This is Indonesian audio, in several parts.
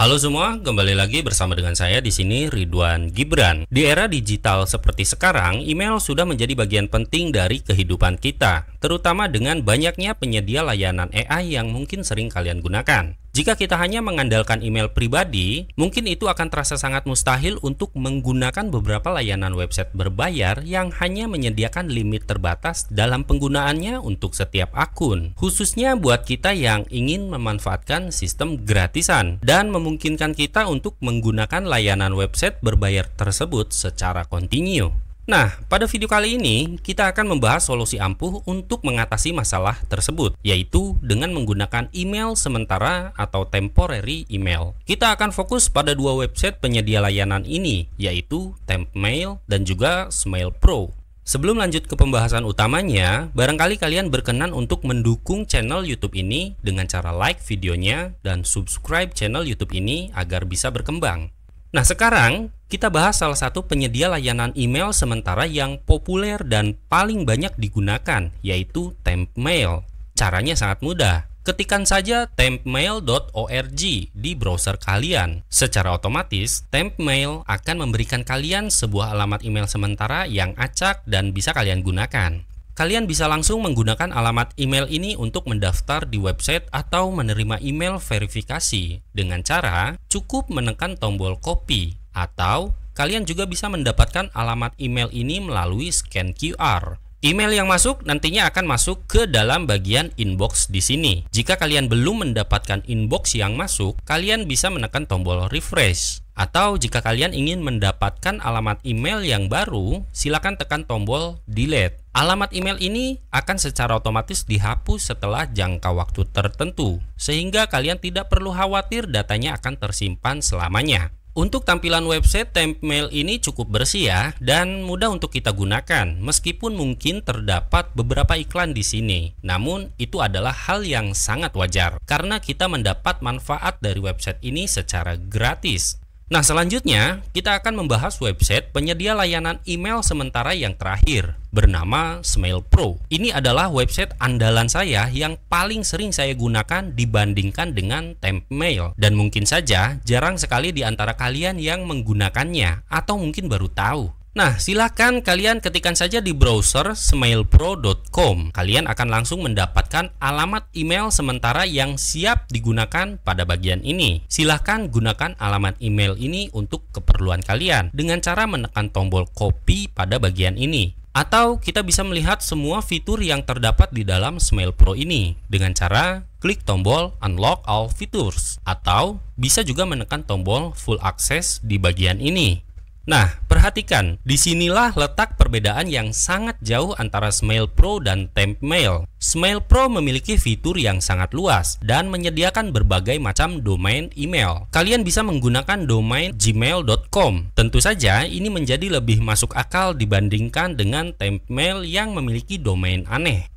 Halo semua, kembali lagi bersama dengan saya di sini Ridwan Gibran. Di era digital seperti sekarang, email sudah menjadi bagian penting dari kehidupan kita, terutama dengan banyaknya penyedia layanan AI yang mungkin sering kalian gunakan. Jika kita hanya mengandalkan email pribadi, mungkin itu akan terasa sangat mustahil untuk menggunakan beberapa layanan website berbayar yang hanya menyediakan limit terbatas dalam penggunaannya untuk setiap akun, khususnya buat kita yang ingin memanfaatkan sistem gratisan dan memungkinkan kita untuk menggunakan layanan website berbayar tersebut secara kontinu. Nah, pada video kali ini kita akan membahas solusi ampuh untuk mengatasi masalah tersebut, yaitu dengan menggunakan email sementara atau temporary email. Kita akan fokus pada dua website penyedia layanan ini, yaitu Temp Mail dan juga Smail Pro. Sebelum lanjut ke pembahasan utamanya, barangkali kalian berkenan untuk mendukung channel YouTube ini dengan cara like videonya dan subscribe channel YouTube ini agar bisa berkembang. Nah, sekarang kita bahas salah satu penyedia layanan email sementara yang populer dan paling banyak digunakan, yaitu Temp Mail. Caranya sangat mudah. Ketikan saja tempmail.org di browser kalian. Secara otomatis, Temp Mail akan memberikan kalian sebuah alamat email sementara yang acak dan bisa kalian gunakan. Kalian bisa langsung menggunakan alamat email ini untuk mendaftar di website atau menerima email verifikasi dengan cara cukup menekan tombol copy, atau kalian juga bisa mendapatkan alamat email ini melalui scan QR. Email yang masuk nantinya akan masuk ke dalam bagian inbox di sini. Jika kalian belum mendapatkan inbox yang masuk, kalian bisa menekan tombol refresh. Atau jika kalian ingin mendapatkan alamat email yang baru, silakan tekan tombol delete. Alamat email ini akan secara otomatis dihapus setelah jangka waktu tertentu, sehingga kalian tidak perlu khawatir datanya akan tersimpan selamanya. Untuk tampilan website Temp Mail ini cukup bersih ya, dan mudah untuk kita gunakan, meskipun mungkin terdapat beberapa iklan di sini. Namun itu adalah hal yang sangat wajar, karena kita mendapat manfaat dari website ini secara gratis. Nah, selanjutnya kita akan membahas website penyedia layanan email sementara yang terakhir, bernama Smail Pro. Ini adalah website andalan saya yang paling sering saya gunakan dibandingkan dengan Temp Mail, dan mungkin saja jarang sekali di antara kalian yang menggunakannya atau mungkin baru tahu. Nah, silahkan kalian ketikan saja di browser smailpro.com. Kalian akan langsung mendapatkan alamat email sementara yang siap digunakan pada bagian ini. Silahkan gunakan alamat email ini untuk keperluan kalian dengan cara menekan tombol copy pada bagian ini. Atau kita bisa melihat semua fitur yang terdapat di dalam Smail Pro ini dengan cara klik tombol unlock all features, atau bisa juga menekan tombol full access di bagian ini. Nah, perhatikan, disinilah letak perbedaan yang sangat jauh antara Smail Pro dan Temp Mail. Smail Pro memiliki fitur yang sangat luas dan menyediakan berbagai macam domain email. Kalian bisa menggunakan domain gmail.com. Tentu saja ini menjadi lebih masuk akal dibandingkan dengan Temp Mail yang memiliki domain aneh.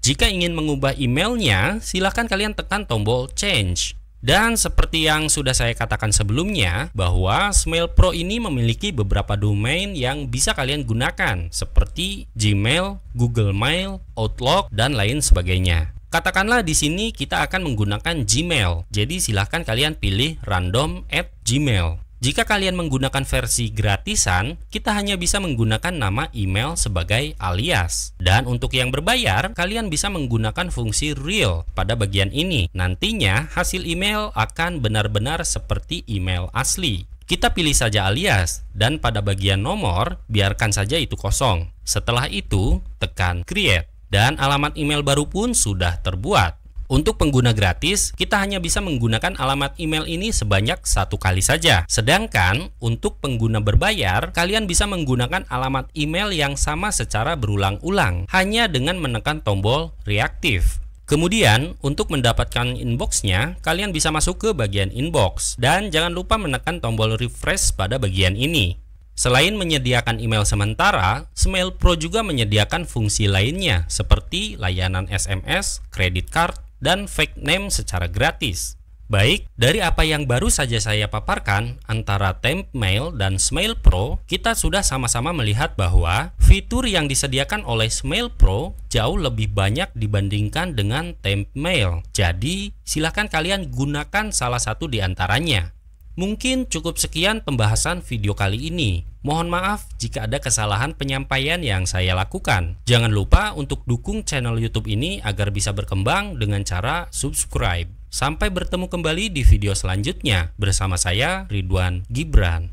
Jika ingin mengubah emailnya, silahkan kalian tekan tombol change. Dan seperti yang sudah saya katakan sebelumnya, bahwa Smail Pro ini memiliki beberapa domain yang bisa kalian gunakan, seperti Gmail, Google Mail, Outlook, dan lain sebagainya. Katakanlah di sini kita akan menggunakan Gmail, jadi silahkan kalian pilih random at Gmail. Jika kalian menggunakan versi gratisan, kita hanya bisa menggunakan nama email sebagai alias. Dan untuk yang berbayar, kalian bisa menggunakan fungsi real pada bagian ini. Nantinya hasil email akan benar-benar seperti email asli. Kita pilih saja alias, dan pada bagian nomor, biarkan saja itu kosong. Setelah itu, tekan create. Dan alamat email baru pun sudah terbuat. Untuk pengguna gratis, kita hanya bisa menggunakan alamat email ini sebanyak 1 kali saja. Sedangkan untuk pengguna berbayar, kalian bisa menggunakan alamat email yang sama secara berulang-ulang, hanya dengan menekan tombol reaktif. Kemudian, untuk mendapatkan inboxnya, kalian bisa masuk ke bagian inbox. Dan jangan lupa menekan tombol refresh pada bagian ini. Selain menyediakan email sementara, Smail Pro juga menyediakan fungsi lainnya, seperti layanan SMS, credit card, dan fake name secara gratis. Baik, dari apa yang baru saja saya paparkan antara Temp Mail dan Smail Pro, kita sudah sama-sama melihat bahwa fitur yang disediakan oleh Smail Pro jauh lebih banyak dibandingkan dengan Temp Mail. Jadi, silakan kalian gunakan salah satu di antaranya. Mungkin cukup sekian pembahasan video kali ini. Mohon maaf jika ada kesalahan penyampaian yang saya lakukan. Jangan lupa untuk dukung channel YouTube ini agar bisa berkembang dengan cara subscribe. Sampai bertemu kembali di video selanjutnya bersama saya, Ridwan Gibran.